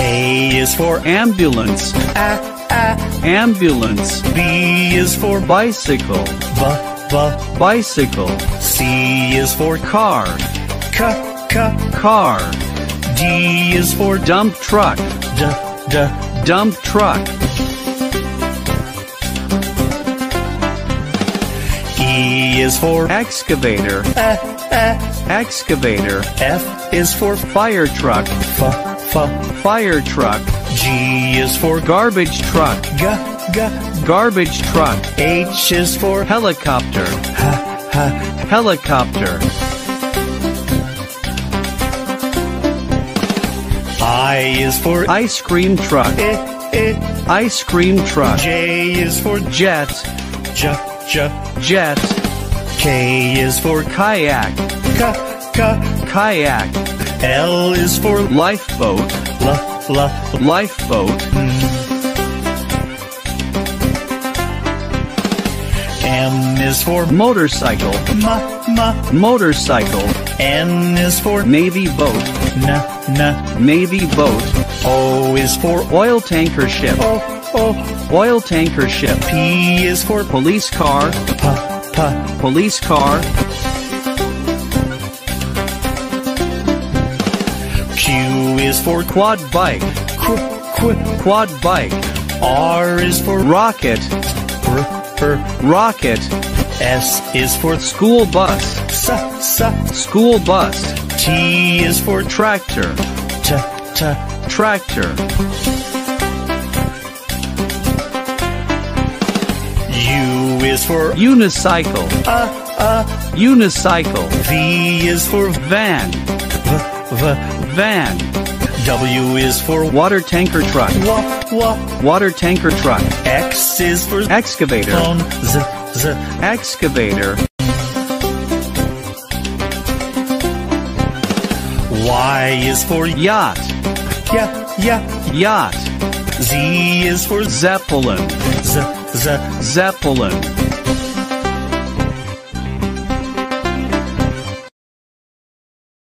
A is for ambulance, ambulance. B is for bicycle, bicycle. C is for car, car. D is for dump truck, dump truck. E is for excavator, excavator. F is for fire truck, fire truck. G is for garbage truck, garbage truck. H is for helicopter, helicopter. I is for ice cream truck, ice cream truck. J is for jet, jet. K is for kayak, kayak. L is for lifeboat, lifeboat. M is for motorcycle, motorcycle. N is for navy boat, navy boat. O is for oil tanker ship, oil tanker ship. P is for police car, police car. Q is for quad bike, quad bike. R is for rocket, rocket. S is for school bus, school bus. T is for tractor, tractor. U is for unicycle, unicycle. V is for van, van. W is for water tanker truck, water tanker truck. X is for excavator, excavator. Y is for yacht, yacht. Z is for zeppelin, zeppelin.